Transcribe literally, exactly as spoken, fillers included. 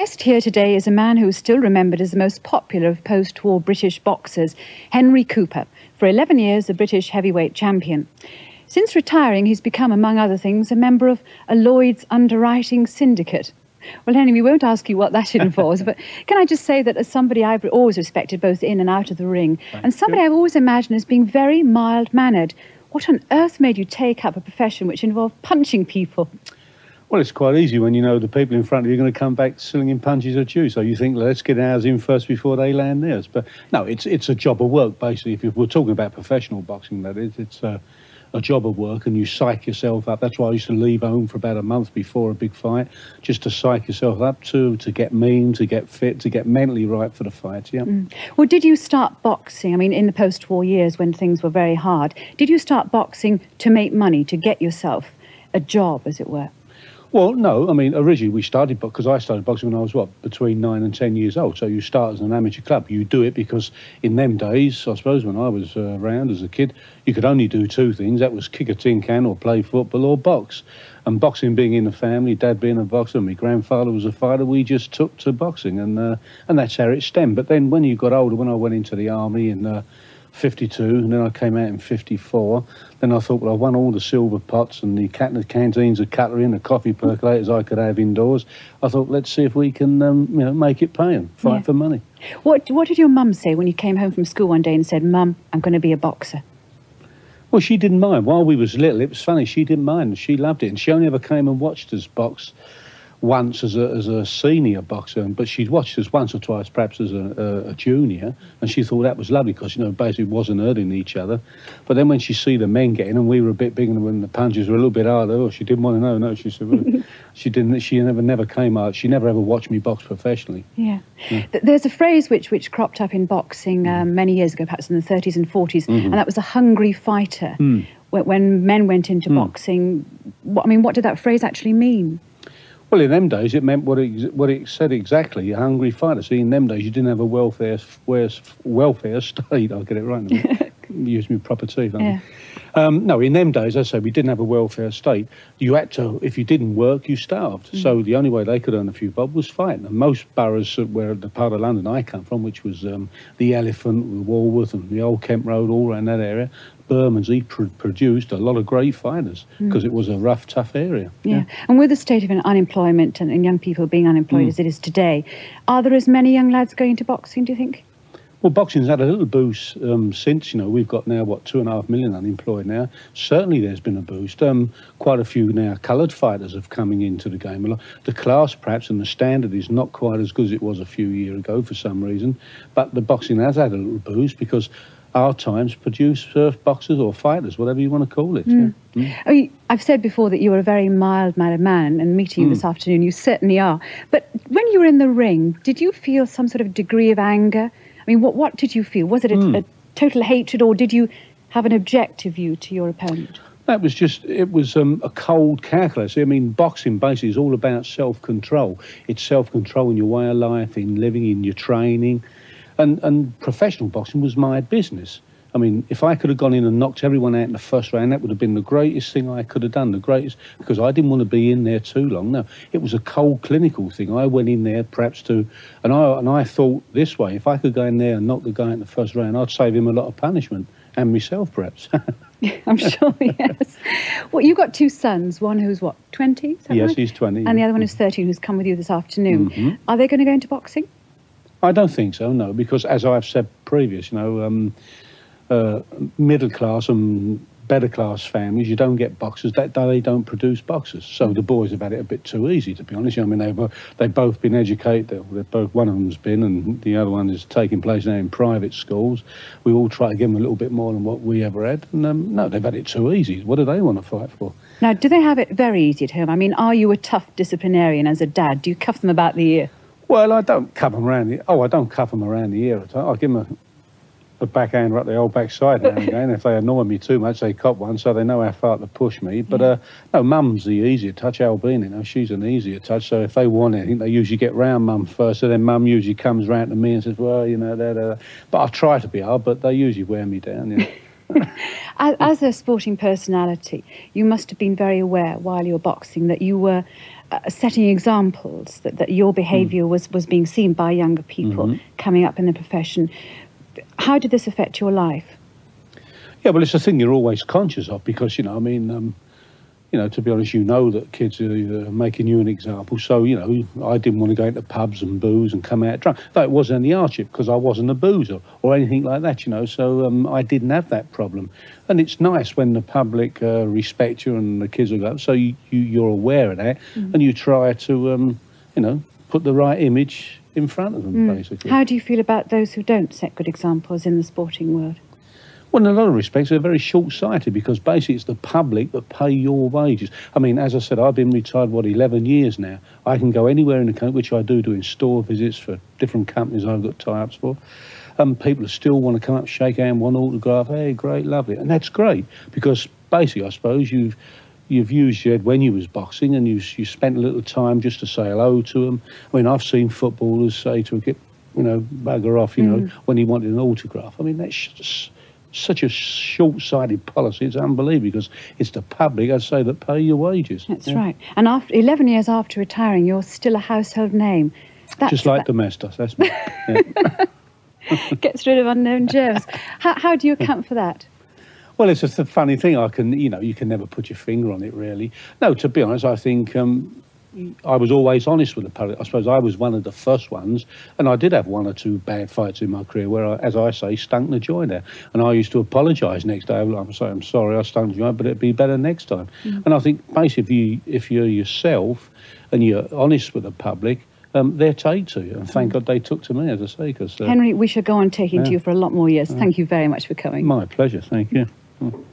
Our guest here today is a man who is still remembered as the most popular of post-war British boxers, Henry Cooper, for eleven years a British heavyweight champion. Since retiring, he's become, among other things, a member of a Lloyd's underwriting syndicate. Well, Henry, we won't ask you what that involves, but can I just say that as somebody I've always respected both in and out of the ring, Thank and somebody you. I've always imagined as being very mild-mannered, what on earth made you take up a profession which involved punching people? Well, it's quite easy when you know the people in front of you are going to come back slinging punches at you. So you think, let's get ours in first before they land theirs. But no, it's it's a job of work, basically. If we're talking about professional boxing, that is, it's a, a job of work, and you psych yourself up. That's why I used to leave home for about a month before a big fight, just to psych yourself up to, to get mean, to get fit, to get mentally right for the fight, yeah. Mm. Well, did you start boxing, I mean, in the post-war years when things were very hard, did you start boxing to make money, to get yourself a job, as it were? Well, no, I mean, originally we started, because I started boxing when I was, what, between nine and ten years old. So you start as an amateur club. You do it because in them days, I suppose, when I was uh, around as a kid, you could only do two things. That was kick a tin can or play football or box. And boxing being in the family, Dad being a boxer, and my grandfather was a fighter, we just took to boxing. And, uh, and that's how it stemmed. But then when you got older, when I went into the army and... Uh, fifty-two, and then I came out in fifty-four. Then I thought, well, I won all the silver pots and the canteens of cutlery and the coffee percolators I could have indoors. I thought, let's see if we can um, you know, make it pay and fight yeah. for money. What, what did your mum say when you came home from school one day and said, Mum, I'm going to be a boxer? Well, she didn't mind. While we was little, it was funny, she didn't mind. She loved it, and she only ever came and watched us box once as a, as a senior boxer, but she'd watched us once or twice perhaps as a, a, a junior, and she thought that was lovely because, you know, basically wasn't hurting each other. But then when she see the men getting, and we were a bit bigger and when the punches were a little bit harder, oh, she didn't want to know, no, she said, well, she didn't, she never never came out, she never ever watched me box professionally. Yeah. yeah. There's a phrase which, which cropped up in boxing um, many years ago, perhaps in the thirties and forties, mm-hmm. and that was a hungry fighter. Mm. When men went into mm. boxing, what, I mean, what did that phrase actually mean? Well, in them days, it meant what it, what it said exactly, a hungry fighter. See, in them days, you didn't have a welfare welfare state. I'll get it right now. Use me proper teeth. Yeah. Um, no, in them days, as I say, we didn't have a welfare state. You had to, if you didn't work, you starved. Mm. So the only way they could earn a few bob was fighting. And most boroughs, where the part of London I come from, which was um, the Elephant, the Walworth, and the old Kemp Road, all around that area, Burmans, he pr produced a lot of great fighters because mm. it was a rough, tough area. Yeah. yeah. And with the state of unemployment and, and young people being unemployed mm. as it is today, are there as many young lads going to boxing, do you think? Well, boxing's had a little boost um, since, you know, we've got now, what, two and a half million unemployed now. Certainly there's been a boost. Um, quite a few now coloured fighters have coming into the game. The class, perhaps, and the standard is not quite as good as it was a few years ago for some reason. But the boxing has had a little boost because our times produce surf boxers or fighters, whatever you want to call it. Mm. Yeah. Mm. I mean, I've said before that you were a very mild-mannered man, and meeting you mm. this afternoon, you certainly are. But when you were in the ring, did you feel some sort of degree of anger? I mean, what, what did you feel? Was it a, mm. a total hatred, or did you have an objective view to your opponent? That was just, it was um, a cold calculus. I mean, boxing basically is all about self-control. It's self-control in your way of life, in living, in your training. And, and professional boxing was my business. I mean, if I could have gone in and knocked everyone out in the first round, that would have been the greatest thing I could have done, the greatest, because I didn't want to be in there too long. No, it was a cold clinical thing. I went in there perhaps to, and I, and I thought this way, if I could go in there and knock the guy out in the first round, I'd save him a lot of punishment, and myself perhaps. I'm sure, yes. Well, you've got two sons, one who's what, twenty? Yes, right? He's twenty. And yeah. the other one is thirteen, who's come with you this afternoon. Mm-hmm. Are they going to go into boxing? I don't think so, no, because as I've said previous, you know, um, uh, middle class and better class families, you don't get boxers, that they don't produce boxers. So the boys have had it a bit too easy, to be honest. I mean, they've, they've both been educated, they've both, one of them's been, and the other one is taking place now in private schools. We all try to give them a little bit more than what we ever had, and um, no, they've had it too easy. What do they want to fight for? Now, do they have it very easy at home? I mean, are you a tough disciplinarian as a dad? Do you cuff them about the ear? Well, I don't cuff them around the oh, I don't cuff them around the ear. I give them a, a backhand right the old backside now and again. If they annoy me too much, they cop one, so they know how far to push me. But yeah. uh, no, Mum's the easier touch. Albina, you know, she's an easier touch. So if they want anything, they usually get round Mum first. So then Mum usually comes round to me and says, "Well, you know, that." But I try to be hard, but they usually wear me down. You know. as, as a sporting personality, you must have been very aware while you were boxing that you were uh, setting examples, that, that your behaviour mm. was, was being seen by younger people mm-hmm. coming up in the profession. How did this affect your life? Yeah, well, it's a thing you're always conscious of because, you know, I mean, um, you know, to be honest, you know that kids are uh, making you an example. So, you know, I didn't want to go into pubs and booze and come out drunk. Though it wasn't any hardship because I wasn't a boozer or anything like that, you know. So um, I didn't have that problem. And it's nice when the public uh, respect you and the kids will go up. So you, you, you're aware of that mm. and you try to, um, you know, put the right image in front of them, mm. basically. How do you feel about those who don't set good examples in the sporting world? Well, in a lot of respects, they're very short-sighted because basically it's the public that pay your wages. I mean, as I said, I've been retired, what, eleven years now. I can go anywhere in the country, which I do, doing store visits for different companies I've got tie-ups for. Um, people still want to come up, shake hand, one autograph. Hey, great, lovely. And that's great because basically, I suppose, you've you've used your head when you was boxing and you you spent a little time just to say hello to them. I mean, I've seen footballers say to a kid, you know, bugger off, you mm. know, when he wanted an autograph. I mean, that's just such a short-sighted policy, it's unbelievable, because it's the public, I say, that pay your wages. That's yeah. right. And after eleven years after retiring, you're still a household name. That's just like Domestos, that's me. Yeah. Gets rid of unknown germs. How, how do you account for that? Well, it's just a funny thing. I can, you know, you can never put your finger on it, really. No, to be honest, I think um, I was always honest with the public. I suppose I was one of the first ones, and I did have one or two bad fights in my career where, I, as I say, stunk the joint out. And I used to apologise next day. I'm sorry, I'm sorry, I stunk the joint, but it'd be better next time. Mm. And I think basically, if you're yourself and you're honest with the public, um, they'll take to you. And thank mm. God they took to me, as I say. Cause, uh, Henry, we should go on taking yeah. to you for a lot more years. Uh, thank you very much for coming. My pleasure. Thank you. Mm.